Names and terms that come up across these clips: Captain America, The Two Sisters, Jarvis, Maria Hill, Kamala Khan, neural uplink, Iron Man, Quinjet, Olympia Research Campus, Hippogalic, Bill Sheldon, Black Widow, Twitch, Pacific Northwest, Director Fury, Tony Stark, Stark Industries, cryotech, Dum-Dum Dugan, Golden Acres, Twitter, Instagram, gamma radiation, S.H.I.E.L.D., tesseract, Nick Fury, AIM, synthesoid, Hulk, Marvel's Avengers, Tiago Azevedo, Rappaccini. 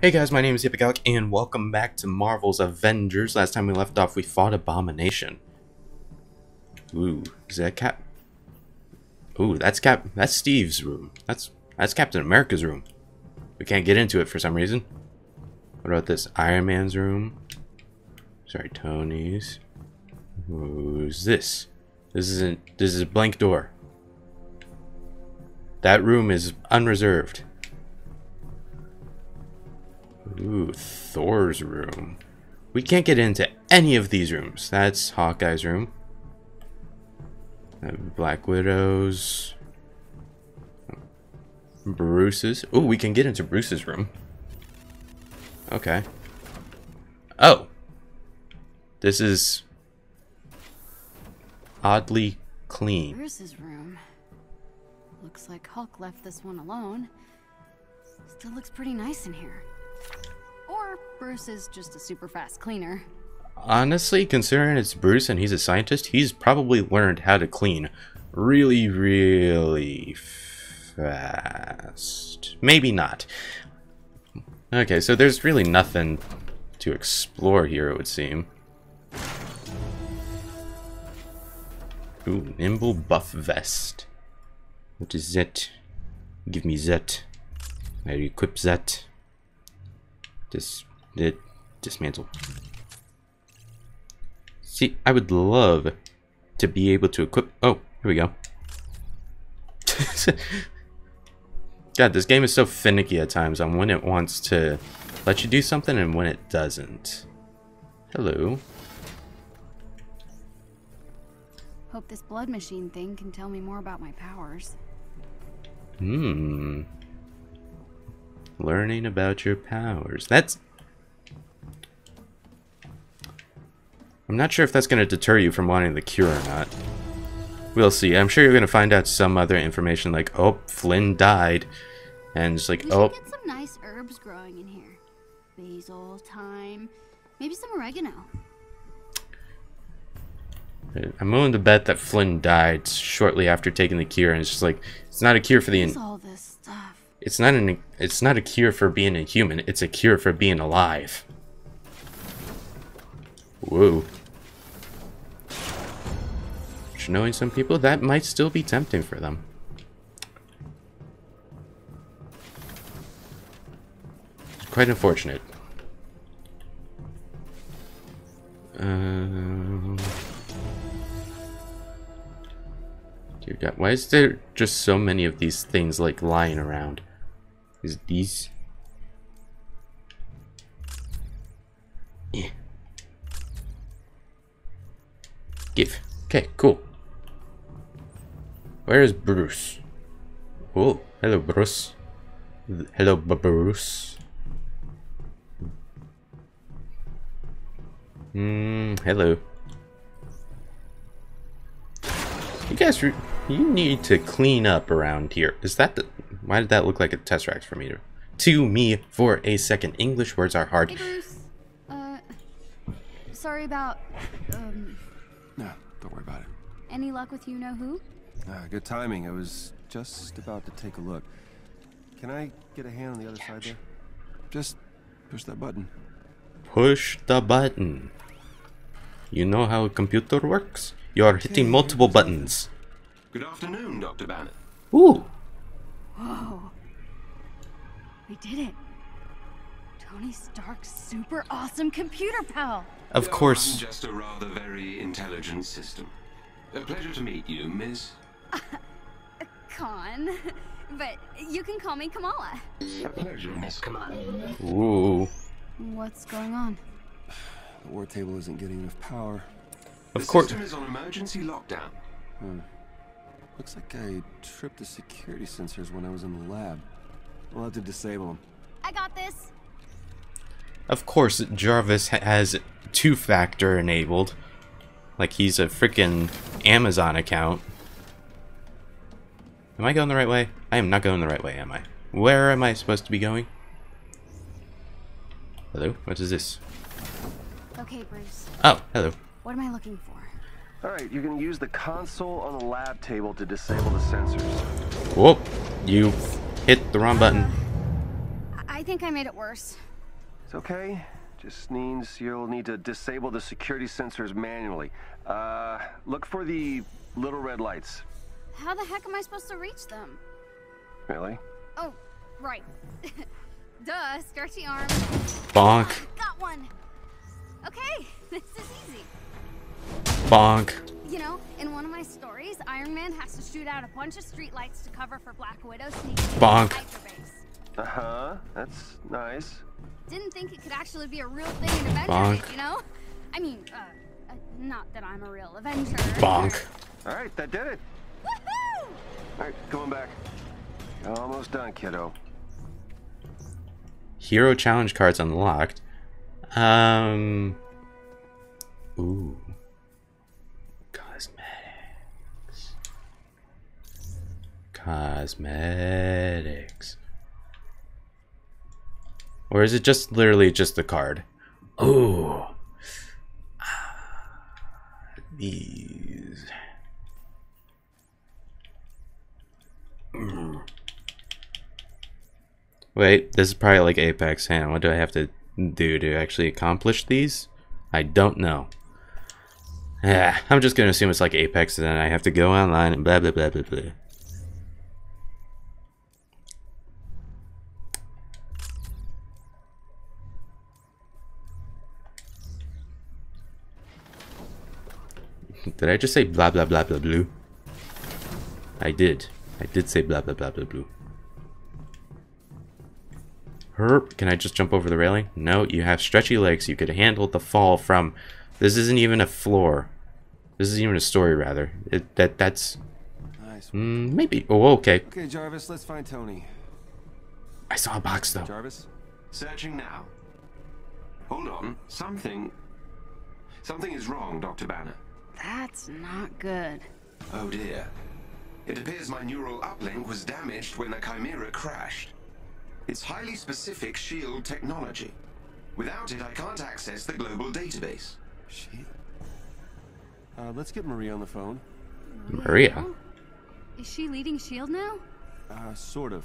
Hey guys, my name is Hippogalic, and welcome back to Marvel's Avengers. Last time we left off, we fought Abomination. Ooh, is that Cap? Ooh, that's Cap. That's Steve's room. That's Captain America's room. We can't get into it for some reason. What about this? Iron Man's room. Sorry, Tony's. Who's this? This is a blank door. That room is unreserved. Ooh, Thor's room. We can't get into any of these rooms. That's Hawkeye's room. Black Widow's. Bruce's. Ooh, we can get into Bruce's room. Okay. Oh! This is oddly clean. Bruce's room. Looks like Hulk left this one alone. Still looks pretty nice in here. Or Bruce is just a super fast cleaner. Honestly, considering it's Bruce and he's a scientist, he's probably learned how to clean really, really fast. Maybe not. Okay, so there's really nothing to explore here, it would seem. Ooh, nimble buff vest. What is that? Give me that. I equip that. Dismantle. See, I would love to be able to equip. Oh, here we go. God, this game is so finicky at times on when it wants to let you do something and when it doesn't. Hello. Hope this blood machine thing can tell me more about my powers. Hmm. Learning about your powers. That's... I'm not sure if that's going to deter you from wanting the cure or not. We'll see. I'm sure you're going to find out some other information like, oh, Flynn died. And just like, oh. We should get some nice herbs growing in here. Basil, thyme, maybe some oregano. I'm willing to bet that Flynn died shortly after taking the cure. And it's just like, it's not a cure for the... all this stuff. It's not a cure for being a human. It's a cure for being alive. Whoa. Which, knowing some people, that might still be tempting for them. It's quite unfortunate. Dear God, why is there just so many of these things like lying around? Is these? Yeah. Give. Okay, cool. Where is Bruce? Oh, hello, Bruce. Hello, Bruce. Hello. You guys, you need to clean up around here. Is that the? Why did that look like a tesseract for me? To me for a second. English words are hard. Hey Bruce, sorry about. No, don't worry about it. Any luck with you know who? Good timing. I was just about to take a look. Can I get a hand on the other side there? Just push that button. Push the button. You know how a computer works? You're hitting multiple buttons. Good afternoon, Dr. Banner. Ooh. Whoa. We did it. Tony Stark's super awesome computer pal. Of course. I'm just a rather very intelligent system. A pleasure to meet you, Miss... Khan. But you can call me Kamala. A pleasure, Miss Kamala. Ooh. What's going on? The war table isn't getting enough power. Of course. The system is on emergency lockdown. Looks like I tripped the security sensors when I was in the lab. We'll have to disable them. I got this. Of course, Jarvis has two-factor enabled. Like he's a freaking Amazon account. Am I going the right way? I am not going the right way, am I? Where am I supposed to be going? Hello? What is this? Okay, Bruce. Oh, hello. What am I looking for? Alright, you can use the console on the lab table to disable the sensors. Whoop! You hit the wrong button. I think I made it worse. It's okay. Just means you'll need to disable the security sensors manually. Look for the little red lights. How the heck am I supposed to reach them? Really? Oh, right. Duh, stretch the arm. Bonk. Got one. Okay, this is easy. Bonk. You know, in one of my stories, Iron Man has to shoot out a bunch of streetlights to cover for Black Widow sneaking into hyperbase. Uh-huh, that's nice. Didn't think it could actually be a real thing in Avengers, you know? I mean, not that I'm a real Avenger. Bonk. All right, that did it. Woohoo! All right, going back. Almost done, kiddo. Hero challenge cards unlocked. Ooh. Cosmetics. Cosmetics. Or is it just literally just the card? Ooh. These. Wait, this is probably like Apex Hand. What do I have to do to actually accomplish these? I don't know. I'm just gonna assume it's like Apex and then I have to go online and blah blah blah blah blah. Did I just say blah blah blah blah blue? I did. I did say blah blah blah blah blue. Herp, can I just jump over the railing? No, you have stretchy legs. You could handle the fall from. This isn't even a floor. This isn't even a story, rather. That's nice. Maybe. Oh, okay. Okay, Jarvis, let's find Tony. I saw a box though. Jarvis, searching now. Hold on, something is wrong, Dr. Banner. That's not good. Oh dear. It appears my neural uplink was damaged when the Chimera crashed. It's highly specific S.H.I.E.L.D. technology. Without it, I can't access the global database. Shit. Let's get Maria on the phone. Maria? Is she leading S.H.I.E.L.D. now? Sort of.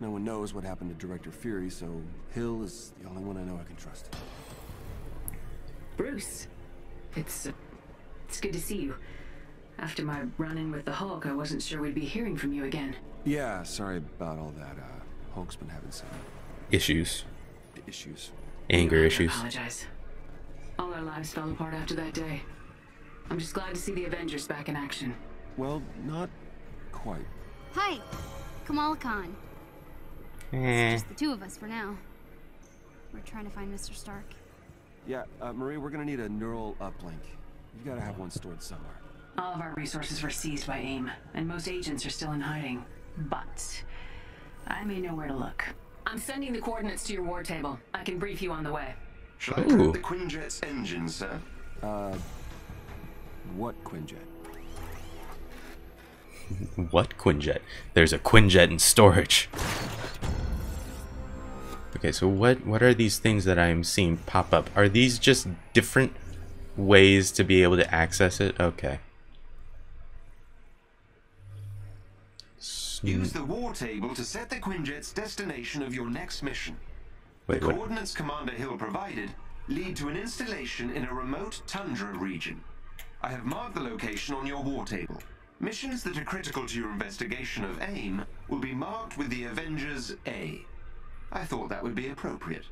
No one knows what happened to Director Fury, so Hill is the only one I know I can trust. Bruce, it's good to see you. After my run-in with the Hulk, I wasn't sure we'd be hearing from you again. Yeah, sorry about all that. Hulk's been having some... Issues. Anger issues. I apologize. All our lives fell apart after that day. I'm just glad to see the Avengers back in action. Well, not quite. Hi, Kamala Khan. It's just the two of us for now. We're trying to find Mr. Stark. Yeah, Marie, we're gonna need a neural uplink. You gotta have one stored somewhere. All of our resources were seized by AIM, and most agents are still in hiding. But I may know where to look. I'm sending the coordinates to your war table. I can brief you on the way. Shall I code the Quinjet's engine, sir? What Quinjet? What Quinjet? There's a Quinjet in storage. Okay, so what are these things that I'm seeing pop up? Are these just different ways to be able to access it? Okay. Use the war table to set the Quinjet's destination of your next mission. Wait, the coordinates Commander Hill provided lead to an installation in a remote tundra region. I have marked the location on your war table. Missions that are critical to your investigation of AIM will be marked with the Avengers A. I thought that would be appropriate.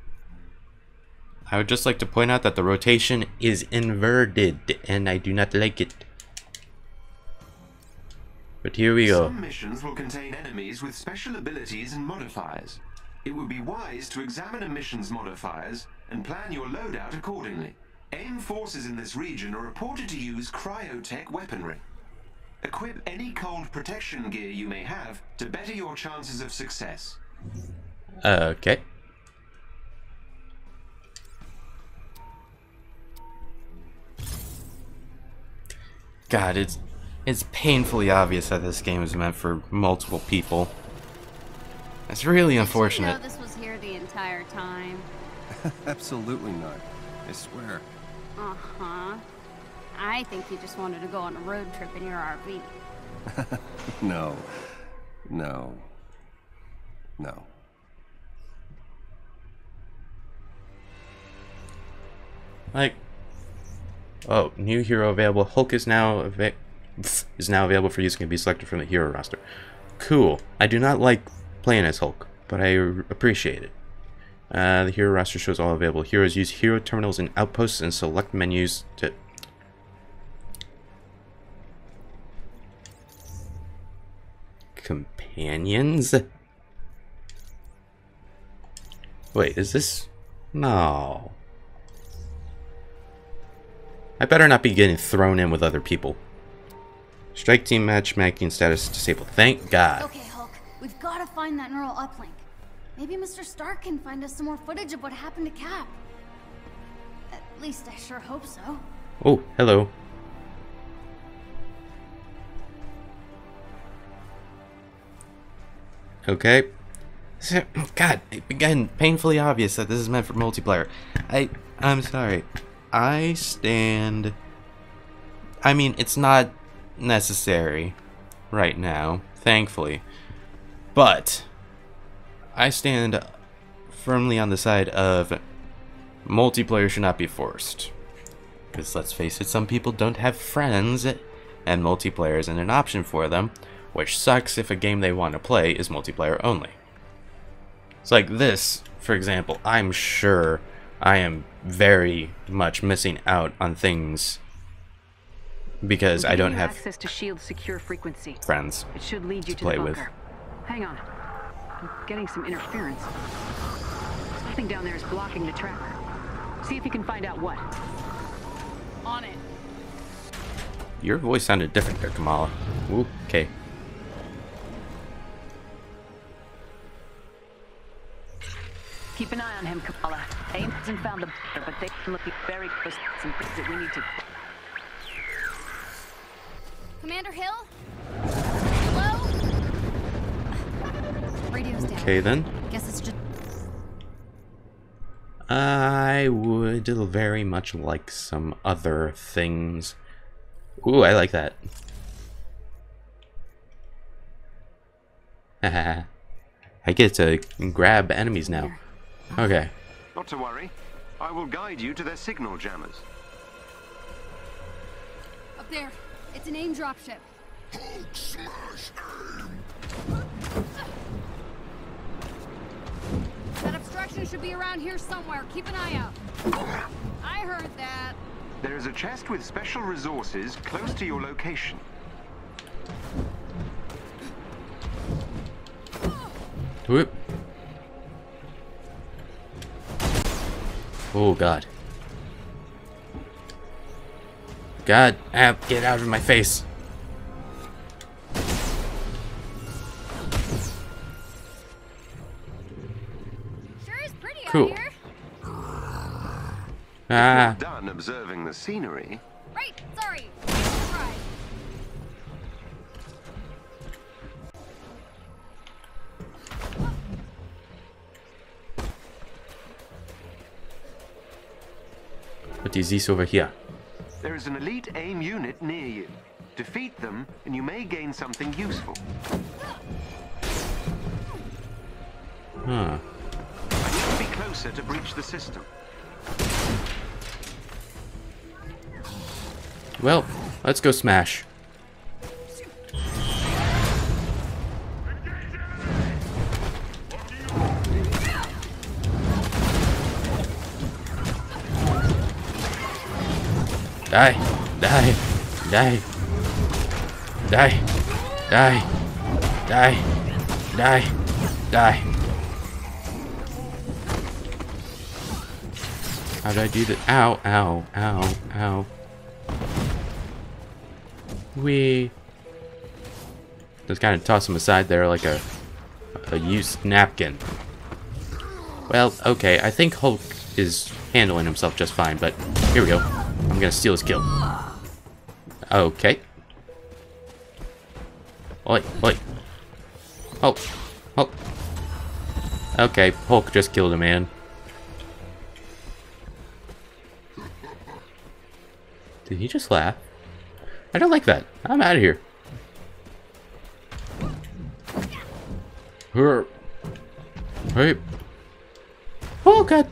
I would just like to point out that the rotation is inverted, and I do not like it. But here we go. Some missions will contain enemies with special abilities and modifiers. It would be wise to examine a mission's modifiers and plan your loadout accordingly. AIM forces in this region are reported to use cryotech weaponry. Equip any cold protection gear you may have to better your chances of success. Okay. God, it's painfully obvious that this game is meant for multiple people. It's really unfortunate. Did you know this was here the entire time? Absolutely not. I swear. Uh-huh. I think you just wanted to go on a road trip in your RV. No. No. No. Like, oh, new hero available. Hulk is now available for use and can be selected from the hero roster. Cool. I do not like playing as Hulk, but I appreciate it. The hero roster shows all available heroes. Use hero terminals and outposts and select menus to... Companions? Wait, is this... No. I better not be getting thrown in with other people. Strike team matchmaking status disabled. Thank God. Okay, Hulk. We've got to find that neural uplink. Maybe Mr. Stark can find us some more footage of what happened to Cap. At least I sure hope so. Oh, hello. Okay. God, again, painfully obvious that this is meant for multiplayer. I'm sorry. I stand... I mean, it's not necessary right now, thankfully. But... I stand firmly on the side of multiplayer should not be forced. Because let's face it, some people don't have friends, and multiplayer isn't an option for them, which sucks if a game they want to play is multiplayer only. It's like this, for example. I'm sure I am very much missing out on things because I don't have access to S.H.I.E.L.D.'s secure frequency. Friends it should lead you to play with. Hang on. I'm getting some interference. Something down there is blocking the tracker. See if you can find out what. On it. Your voice sounded different there, Kamala. Ooh, okay. Keep an eye on him, Kamala. AIM hasn't found the border, but they can look very close to some things that we need to... Commander Hill? Okay then. Guess it's just... I would very much like some other things. Ooh, I like that. Haha. I get to grab enemies now. Okay. Not to worry. I will guide you to their signal jammers. Up there. It's an AIM dropship. Hulk slash AIM. That obstruction should be around here somewhere. Keep an eye out. I heard that. There is a chest with special resources close to your location. Whoop. Oh, God. God, get out of my face. Cool. Ah. Done observing the scenery. Right. Sorry. What is this over here? There is an elite AIM unit near you. Defeat them, and you may gain something useful. Huh. Closer to breach the system. Well, let's go smash. Die, die, die, die, die, die, die, die. How did I do that? Ow, ow, ow, ow. Wee. Just kind of toss him aside there like a used napkin. Well, okay, I think Hulk is handling himself just fine, but here we go. I'm going to steal his kill. Okay. Oi, oi. Hulk, Hulk. Okay, Hulk just killed a man. Did he just laugh? I don't like that. I'm out of here. Hey. Oh, God.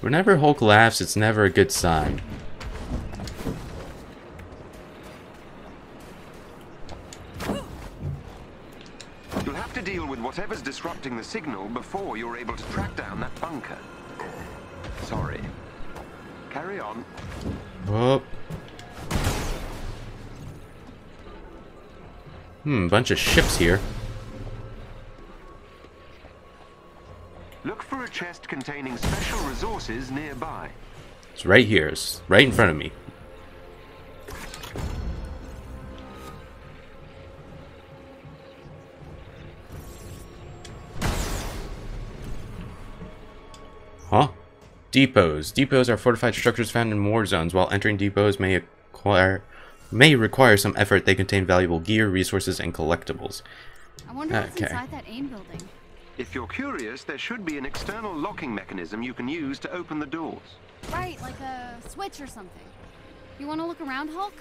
Whenever Hulk laughs, it's never a good sign. You'll have to deal with whatever's disrupting the signal before you're able to track down that bunker. Sorry. Carry on. Whoop. Bunch of ships here. Look for a chest containing special resources nearby. It's right here. It's right in front of me. Huh? Depots. Depots are fortified structures found in war zones. While entering depots may require some effort, they contain valuable gear, resources, and collectibles. I wonder what's inside that AIM building. If you're curious, there should be an external locking mechanism you can use to open the doors. Right, like a switch or something. You want to look around, Hulk?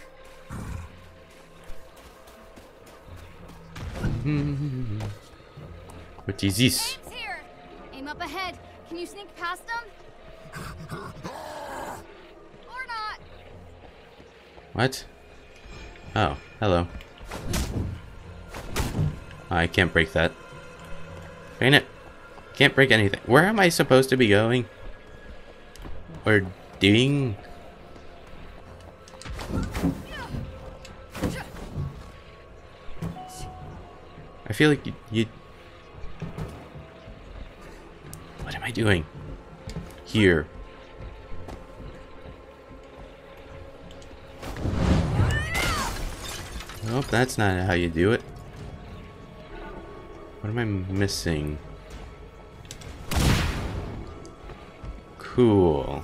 What is this? AIM's here. AIM up ahead. Can you sneak past them? Or not? What? Oh, hello. I can't break that. Dang it. Can't break anything. Where am I supposed to be going? Or doing? I feel like you... What am I doing? Here. Nope, that's not how you do it. What am I missing? Cool.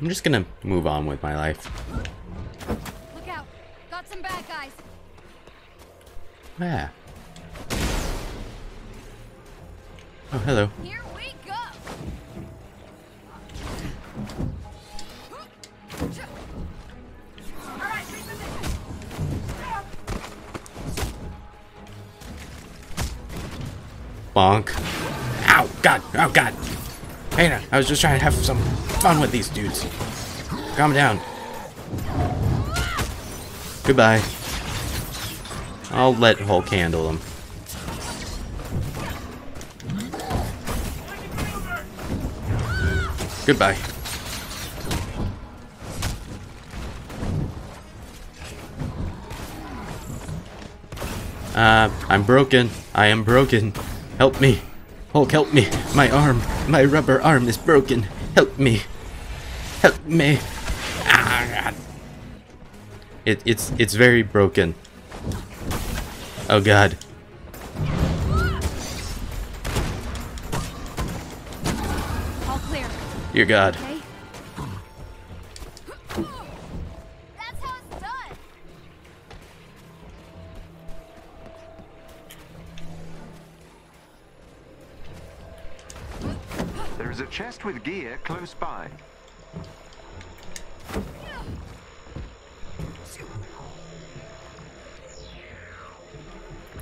I'm just gonna move on with my life. Look out. Got some bad guys. Yeah. Oh, hello. Here we go. Bonk. Ow, God, oh, God. Hey, I was just trying to have some fun with these dudes. Calm down. Goodbye. I'll let Hulk handle them. Goodbye. I'm broken. I am broken. Help me. Hulk, help me. My arm. My rubber arm is broken. Help me. Help me. Ah, it's very broken. Oh, God. All clear. Dear God. Okay. That's how it's done. There is a chest with gear close by.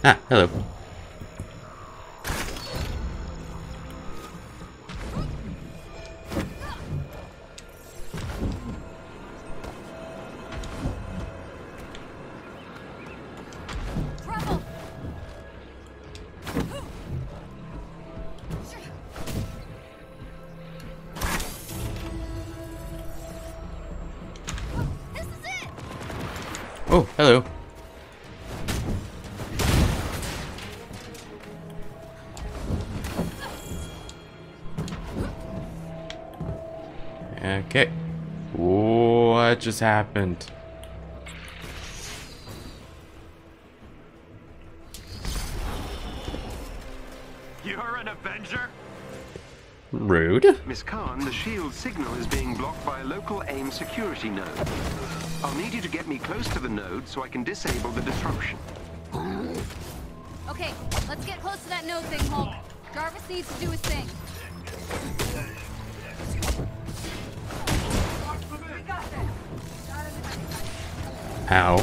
Ah, hello. Oh, hello. Okay. What just happened? You're an Avenger? Rude. Miss Khan, the S.H.I.E.L.D. signal is being blocked by a local AIM security node. I'll need you to get me close to the node so I can disable the disruption. Okay, let's get close to that node thing, Hulk. Jarvis needs to do his thing. How?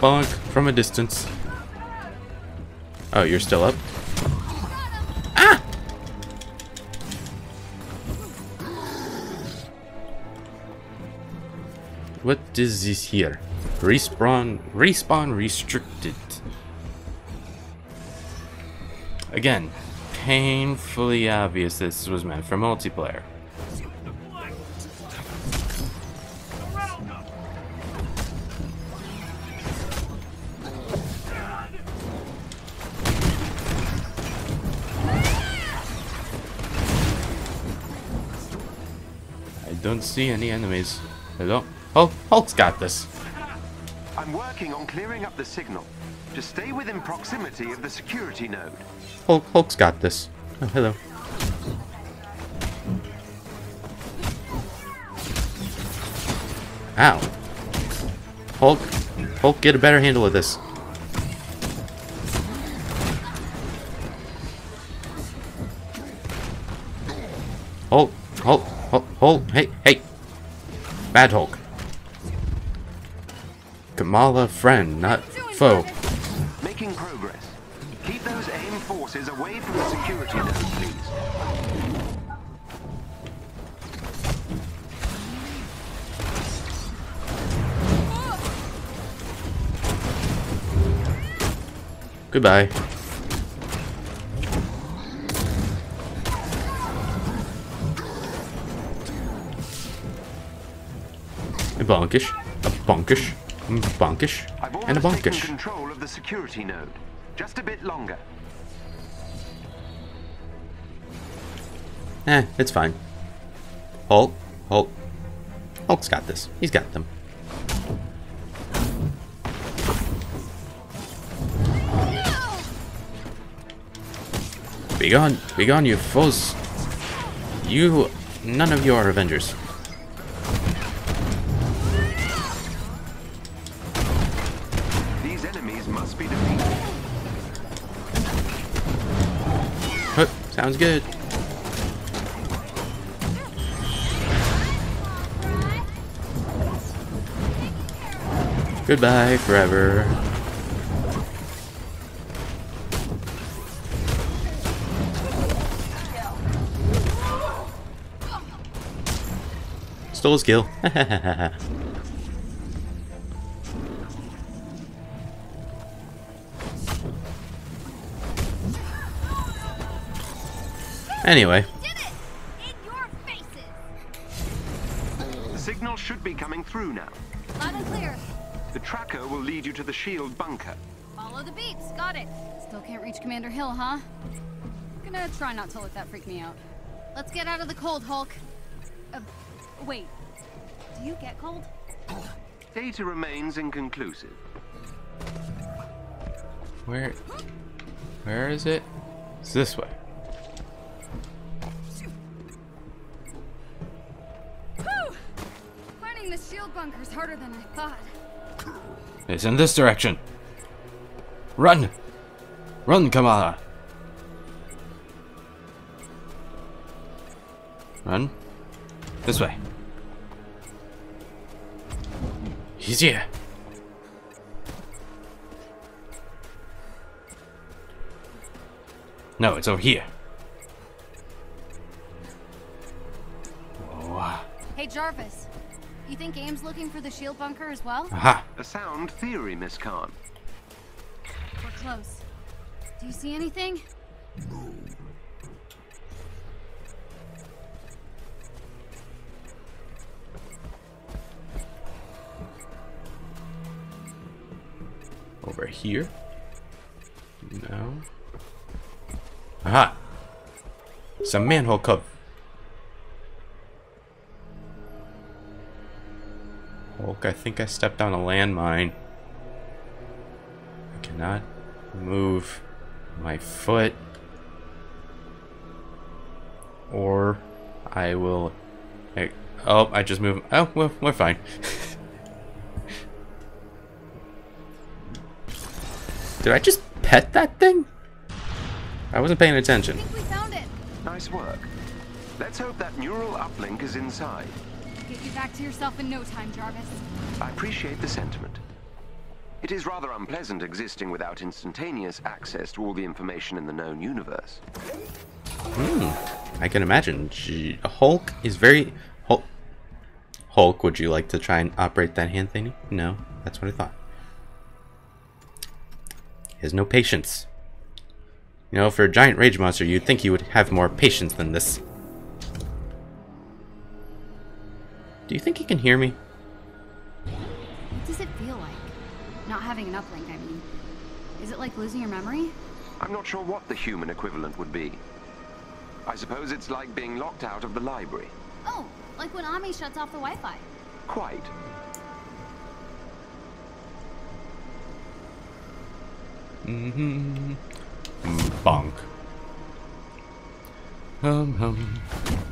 Bonk from a distance. Oh, you're still up? Ah! What is this here? Respawn restricted. Again, painfully obvious this was meant for multiplayer. Don't see any enemies. Hello? Oh, Hulk's got this. I'm working on clearing up the signal. Just stay within proximity of the security node. Hulk's got this. Oh, hello. Ow. Hulk, get a better handle of this. Hulk, hey, bad Hulk. Kamala, friend, not foe. Making progress. Keep those AIM forces away from the security node, please. Goodbye. A bonkish, and a bonkish. Control of the security node. Just a bit longer. It's fine. Hulk's got this. He's got them. Begone, you foes! You, none of you are Avengers. Sounds good. Goodbye forever. Stole his kill. Anyway. Did it! In your faces. The signal should be coming through now. Loud and clear. The tracker will lead you to the S.H.I.E.L.D. bunker. Follow the beeps, got it. Still can't reach Commander Hill, huh? I'm gonna try not to let that freak me out. Let's get out of the cold, Hulk. Wait. Do you get cold? Data remains inconclusive. Where is it? It's this way. The S.H.I.E.L.D. bunker's harder than I thought. It's in this direction. Run! Run, Kamala! Run? This way. He's here. No, it's over here. Whoa. Hey, Jarvis. You think AIM's looking for the S.H.I.E.L.D. bunker as well? Aha! A sound theory, Miss Khan. We're close. Do you see anything? No. Over here? No. Aha! Some manhole cover. I think I stepped on a landmine. I cannot move my foot, or I will. Oh, I just moved. Oh, well, we're fine. Did I just pet that thing? I wasn't paying attention. I think we found it. Nice work. Let's hope that neural uplink is inside. Get you back to yourself in no time, Jarvis. I appreciate the sentiment. It is rather unpleasant existing without instantaneous access to all the information in the known universe. I can imagine. Gee, Hulk is very... Hulk, would you like to try and operate that hand thingy? No, that's what I thought. He has no patience. You know, for a giant rage monster, you'd think he would have more patience than this. Do you think he can hear me? What does it feel like? Not having an uplink, I mean. Is it like losing your memory? I'm not sure what the human equivalent would be. I suppose it's like being locked out of the library. Oh, like when Ami shuts off the Wi-Fi. Quite. Bonk.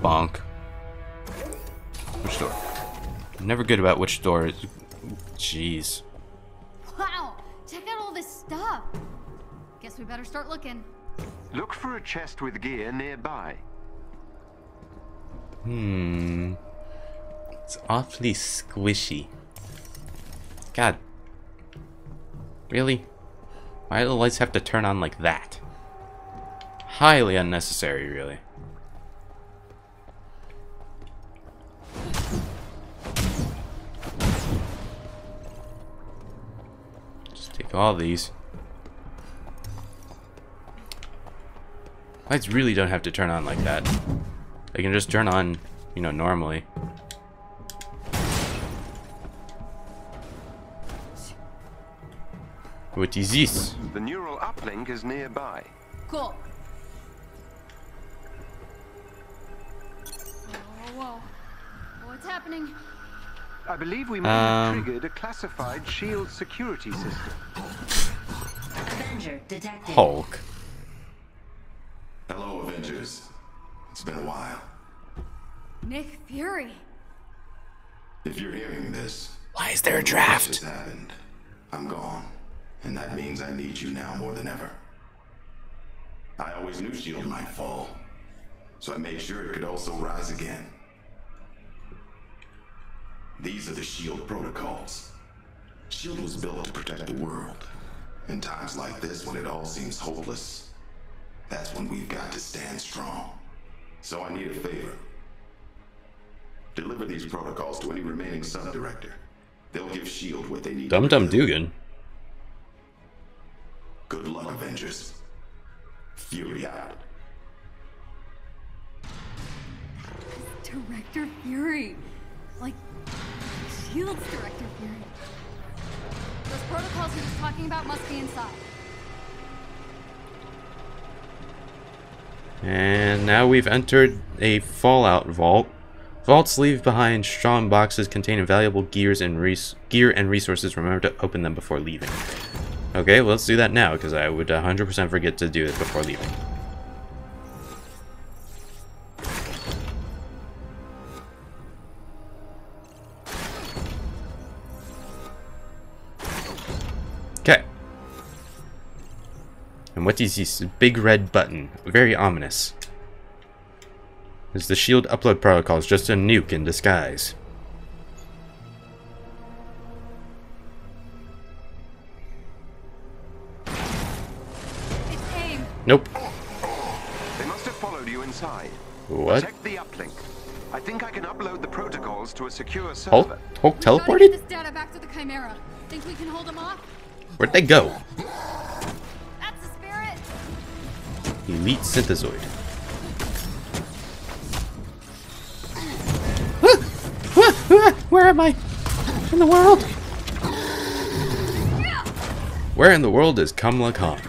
Bonk. Which door? I'm never good about which door. Jeez. Wow! Check out all this stuff. Guess we better start looking. Look for a chest with gear nearby. It's awfully squishy. God. Really? Why do the lights have to turn on like that? Highly unnecessary, really. Just take all these. Lights really don't have to turn on like that. They can just turn on, you know, normally. What is this? The neural uplink is nearby. Cool. Whoa. What's happening? I believe we might have triggered a classified S.H.I.E.L.D. security system. Avenger detected. Hulk. Hello, Avengers. It's been a while. Nick Fury. If you're hearing this, why is there a draft? It's happened. I'm gone. And that means I need you now more than ever. I always knew S.H.I.E.L.D. might fall, so I made sure it could also rise again. These are the S.H.I.E.L.D. protocols. S.H.I.E.L.D. was built to protect the world. In times like this, when it all seems hopeless, that's when we've got to stand strong. So I need a favor. Deliver these protocols to any remaining sub-director. They'll give S.H.I.E.L.D. what they need. Dum-Dum Dugan. Good luck, Avengers. Fury out. Director Fury. Like, S.H.I.E.L.D.'s Director Fury. Those protocols he was talking about must be inside. And now we've entered a Fallout vault. Vaults leave behind strong boxes containing valuable gear and resources. Remember to open them before leaving. Okay, well, let's do that now, because I would 100% forget to do it before leaving. Okay. And what is this big red button? Very ominous. It's the S.H.I.E.L.D. upload protocols, just a nuke in disguise. Nope. They must have followed you inside. What? Check the uplink. I think I can upload the protocols to a secure server. Hulk teleported? Get this data back to the Chimera. Think we can hold them off? Where'd they go? That's the spirit. Elite synthesoid. Where am I? In the world? Where in the world is Kamala Khan?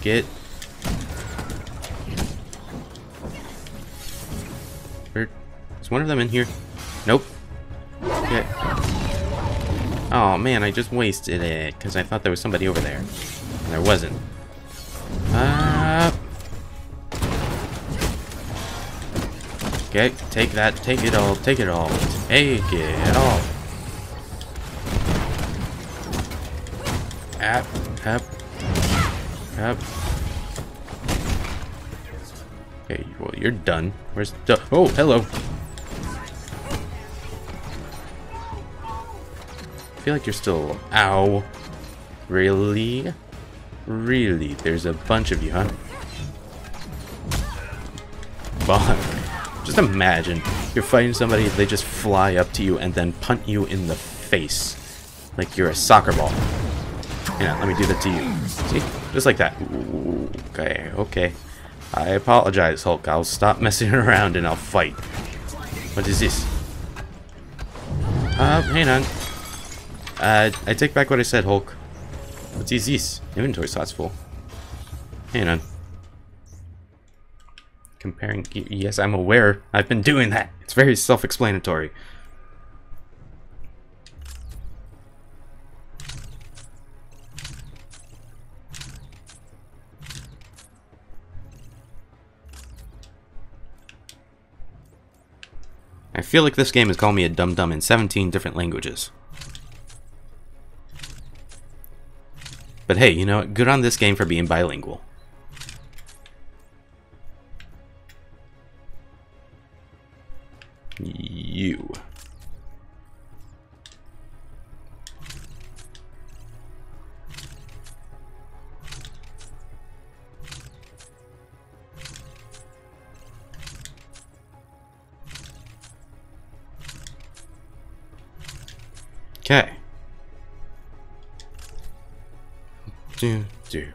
Get. Where? Is one of them in here? Nope. Okay. Oh man, I just wasted it because I thought there was somebody over there. And there wasn't. Okay, take that. Take it all. Take it all. Take it all. Up. Okay, well, you're done. Where's the... Oh, hello. feel like you're still... Ow. Really? Really? There's a bunch of you, huh? Fuck. Just imagine. You're fighting somebody, they just fly up to you and then punt you in the face. Like you're a soccer ball. Hang on, let me do that to you. See? Just like that. Ooh, okay, okay. I apologize, Hulk. I'll stop messing around and I'll fight. What is this? Hang on. I take back what I said, Hulk. What is this? Inventory slot's full. Hang on. Comparing... Yes, I'm aware. I've been doing that. It's very self-explanatory. I feel like this game has called me a dum-dum in 17 different languages. But hey, you know what? Good on this game for being bilingual. You. Okay. Do do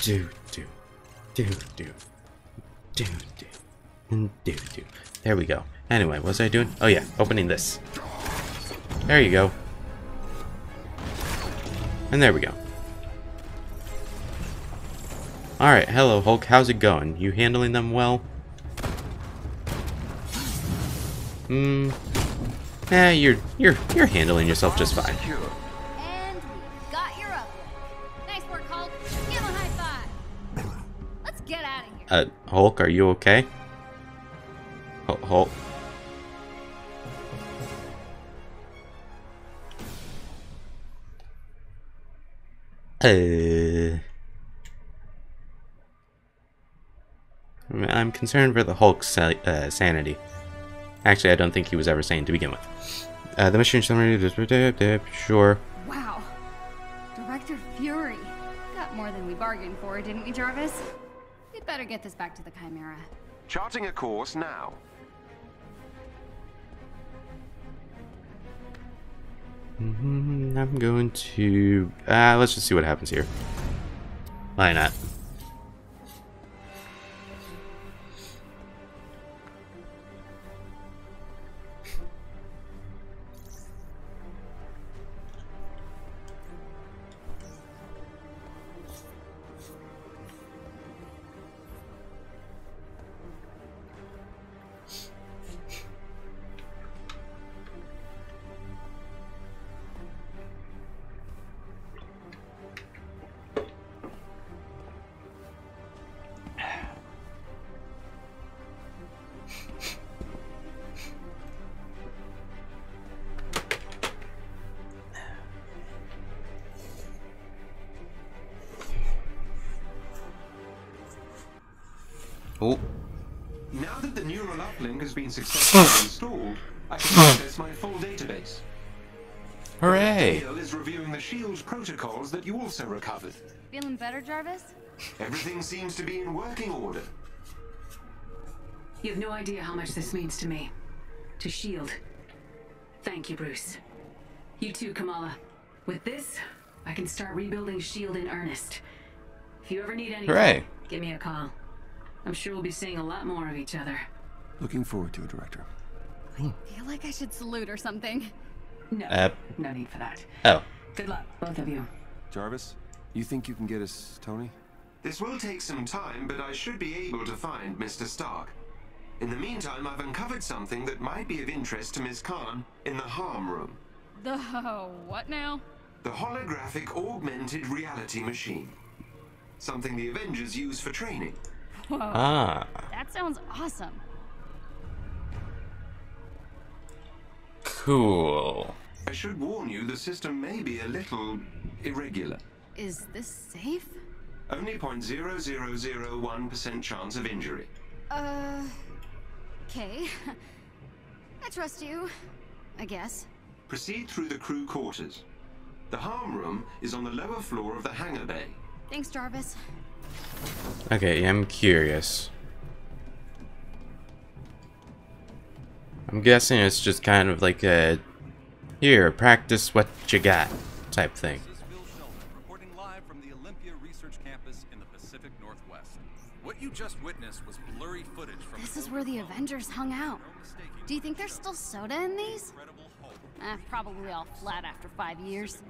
do do do do do do and do do. There we go. Anyway, what was I doing? Oh yeah, opening this. There you go. And there we go. All right, hello Hulk. How's it going? You handling them well? Hmm. Eh, you're handling yourself just fine. And we got your uplink. Nice work, Hulk. Give him a high five. Let's get out of here. Hulk, are you okay? Hulk. I'm concerned for the Hulk's sanity. Actually, I don't think he was ever sane to begin with. The machine summary... Sure. Wow. Director Fury. Got more than we bargained for, didn't we, Jarvis? We'd better get this back to the Chimera. Charting a course now. I'm going to... let's just see what happens here. Why not? Oh. Now that the neural uplink has been successfully installed, I can access my full database. Hooray! Bill is reviewing the S.H.I.E.L.D. protocols that you also recovered. Feeling better, Jarvis? Everything seems to be in working order. You have no idea how much this means to me. To S.H.I.E.L.D. Thank you, Bruce. You too, Kamala. With this, I can start rebuilding S.H.I.E.L.D. in earnest. If you ever need anything, hooray, give me a call. I'm sure we'll be seeing a lot more of each other. Looking forward to it, Director. I feel like I should salute or something. No, no need for that. Oh. Good luck, both of you. Jarvis, you think you can get us Tony? This will take some time, but I should be able to find Mr. Stark. In the meantime, I've uncovered something that might be of interest to Ms. Khan in the harm room. The what now? The Holographic Augmented Reality Machine. Something the Avengers use for training. Whoa. Ah. That sounds awesome. Cool. I should warn you, the system may be a little irregular. Is this safe? Only 0.0001% chance of injury. Okay. I trust you, I guess. Proceed through the crew quarters. The harm room is on the lower floor of the hangar bay. Thanks, Jarvis. Okay, I'm curious. I'm guessing it's just kind of like a here, practice what you got type thing. This is Bill Sheldon, reporting live from the Olympia Research Campus in the Pacific Northwest. What you just witnessed was blurry footage from... This is where the Avengers hung out. Do you think there's still soda in these? Probably all flat after 5 years.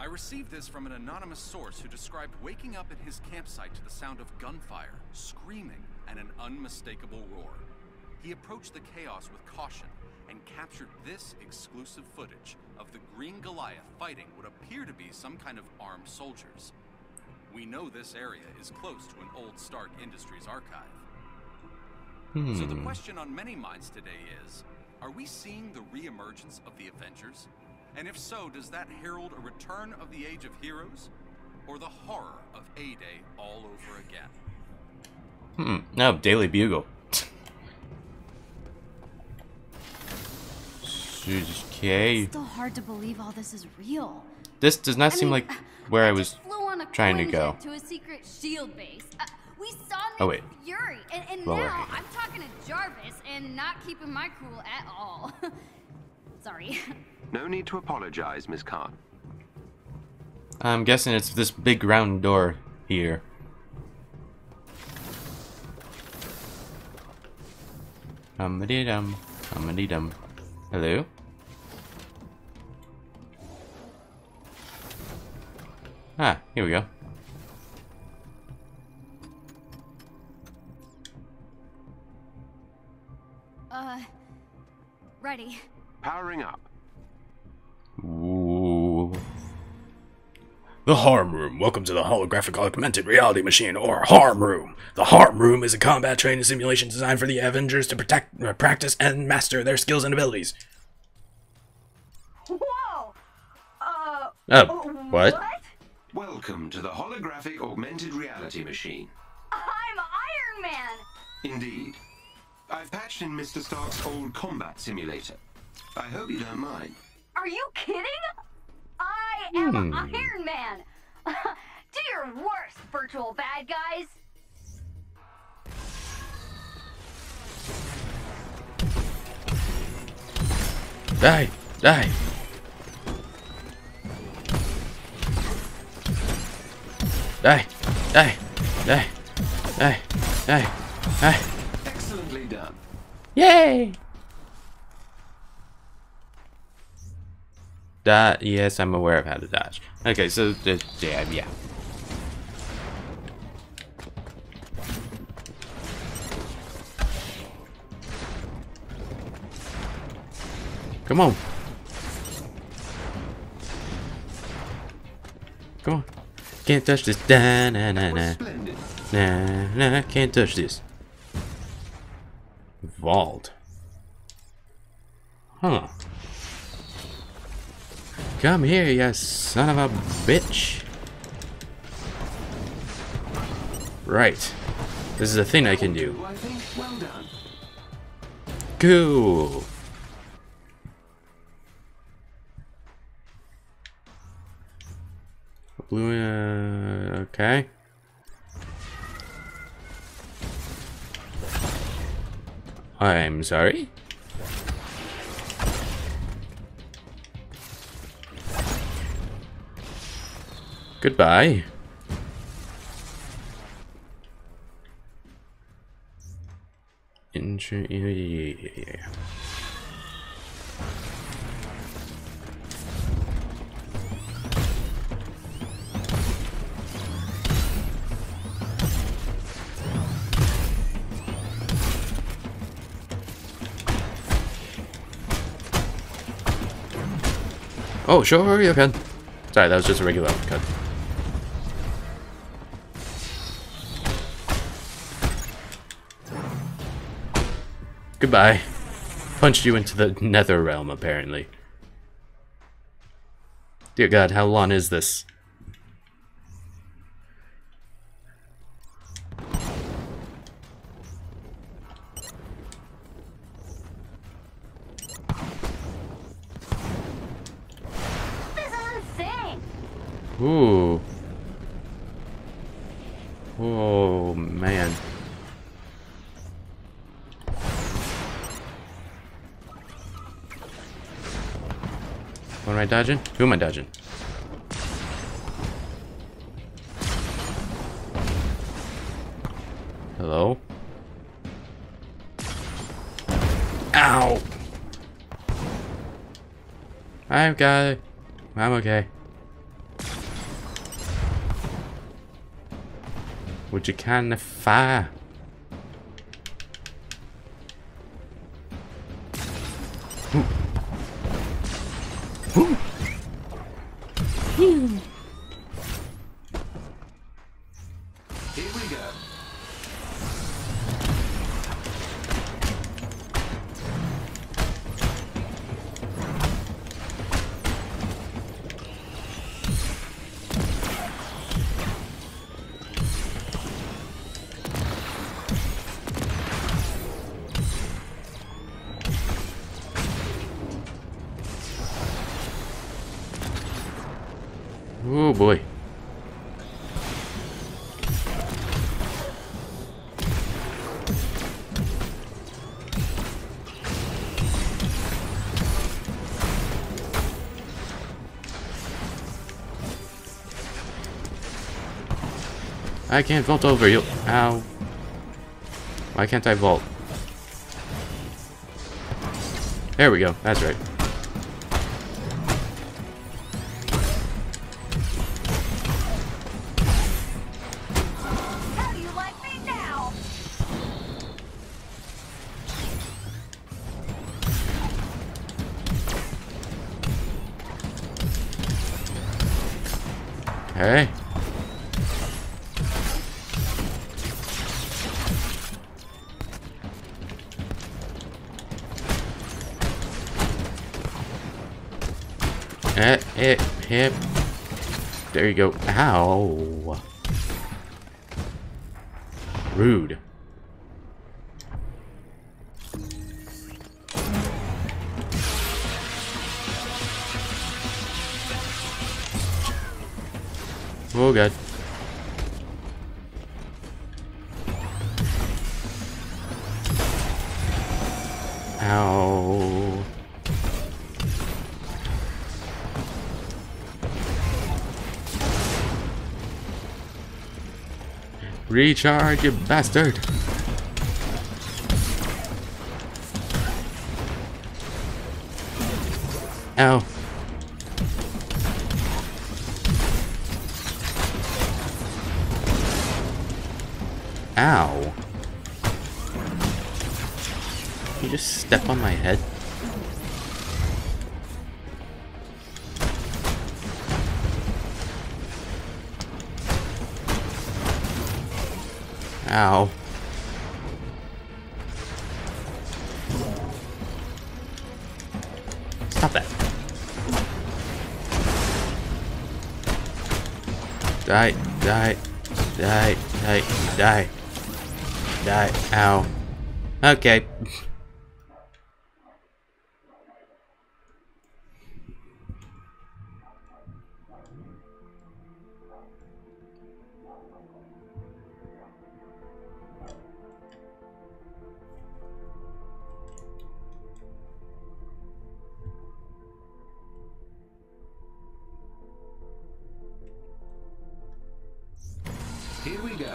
I received this from an anonymous source who described waking up at his campsite to the sound of gunfire, screaming, and an unmistakable roar. He approached the chaos with caution and captured this exclusive footage of the Green Goliath fighting what appear to be some kind of armed soldiers. We know this area is close to an old Stark Industries archive. So the question on many minds today is, are we seeing the reemergence of the Avengers? And if so, does that herald a return of the Age of Heroes? Or the horror of A-Day all over again? No, Daily Bugle. It's still hard to believe all this is real. This does not seem like where I was trying to go. To a secret S.H.I.E.L.D. base. We saw Fury, and now I'm talking to Jarvis and not keeping my cool at all. Sorry. No need to apologize, Miss Khan. I'm guessing it's this big round door here. Hello? Ah, here we go. Ready. Powering up. Ooh. The harm room. Welcome to the Holographic Augmented Reality Machine, or harm room. The harm room is a combat training simulation designed for the Avengers to protect, practice, and master their skills and abilities. Whoa. What? Welcome to the Holographic Augmented Reality Machine. I'm Iron Man. Indeed. I've patched in Mr. Stark's old combat simulator. I hope you don't mind. Are you kidding? I am Iron Man! Do your worst, virtual bad guys! Die! Die! Die! Die! Die! Die! Die! Die! Excellently done. Yay! Yes, I'm aware of how to dodge. Okay, so the jab, yeah. Come on. Come on. Can't touch this. Da, na, na, na. Nah, nah, can't touch this. Vault. Huh. Come here, you son of a bitch. Right. This is a thing I can do. Cool. Blue, okay. I'm sorry. Goodbye. Yeah. Oh, sure you can. Sorry, that was just a regular cut. Goodbye. Punched you into the nether realm, apparently. Dear God, how long is this? Ooh. Oh, man. What am I dodging? Who am I dodging? Hello? Ow! I've got it. I'm okay. Would you kind of fire? Oh boy. I can't vault over you. Ow. Why can't I vault? There we go. That's right. Hey. Hip. There you go. Ow. Rude. Oh god. Ow. Recharge, you bastard. Ow. Ow. You just step on my head. Ow. Stop that. Die, die, die, die, die. Die. Ow. Okay. Here we go.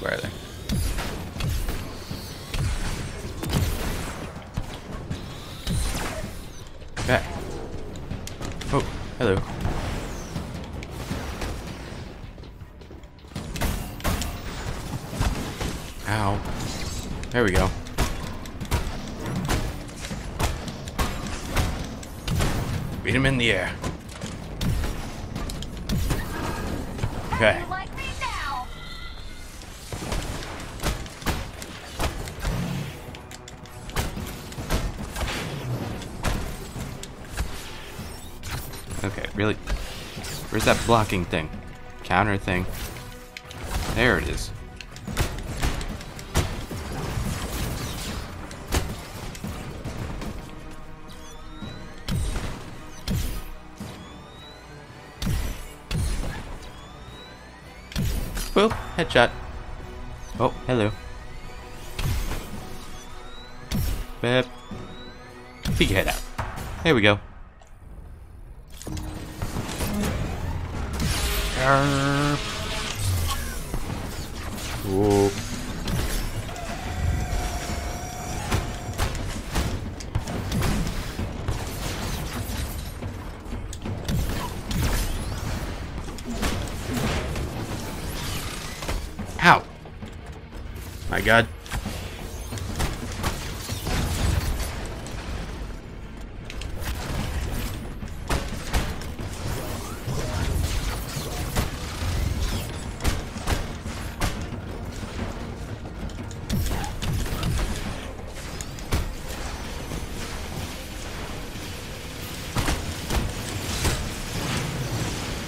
Where are they? Back. Oh, hello. Ow. There we go. Beat him in the air. Okay. Okay, really? Where's that blocking thing? Counter thing? There it is. Boop, headshot. Oh, hello. Bip. Peek your head out. There we go. Whoa. Ow. My God.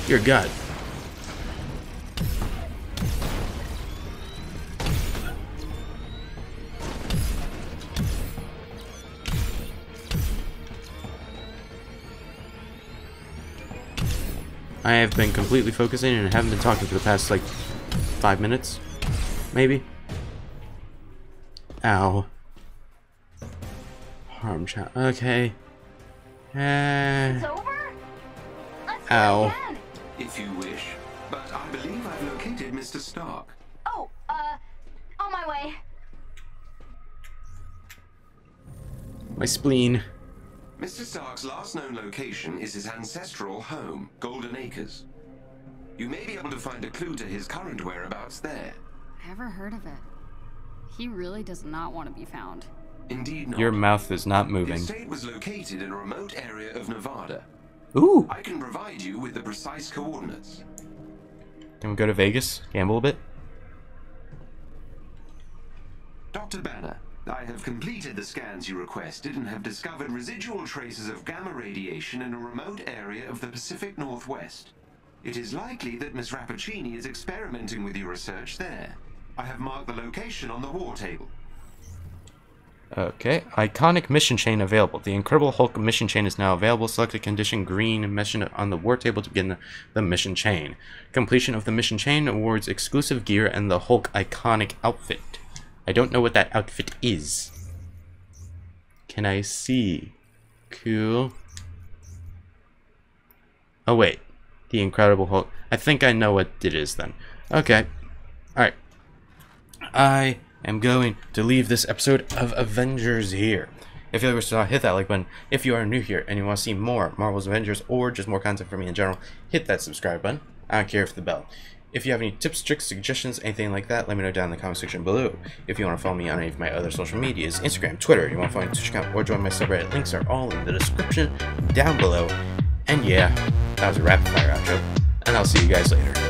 Dear God. I have been completely focusing and haven't been talking for the past, like, 5 minutes, maybe? Ow. Harm child. Okay. It's over? Let's ow. Go again. If you wish, but I believe I've located Mr. Stark. Oh, on my way. My spleen. Mr. Stark's last known location is his ancestral home, Golden Acres. You may be able to find a clue to his current whereabouts there. Never heard of it. He really does not want to be found. Indeed not. Your mouth is not moving. His estate was located in a remote area of Nevada. Ooh. I can provide you with the precise coordinates. Can we go to Vegas? Gamble a bit? Dr. Banner. I have completed the scans you requested and have discovered residual traces of gamma radiation in a remote area of the Pacific Northwest. It is likely that Ms. Rappaccini is experimenting with your research there. I have marked the location on the war table. Okay, iconic mission chain available. The Incredible Hulk mission chain is now available. Select a condition green mission on the war table to begin the mission chain. Completion of the mission chain awards exclusive gear and the Hulk iconic outfit. I don't know what that outfit is. Can I see? Cool. Oh wait, the Incredible Hulk. I think I know what it is then. Okay, all right. I am going to leave this episode of Avengers here. If you ever saw, hit that like button. If you are new here and you want to see more Marvel's Avengers or just more content from me in general, hit that subscribe button. I don't care for the bell. If you have any tips, tricks, suggestions, anything like that, let me know down in the comment section below. If you want to follow me on any of my other social medias, Instagram, Twitter, you want to follow my Twitch account, or join my subreddit, links are all in the description down below. And yeah, that was a rapid fire outro, and I'll see you guys later.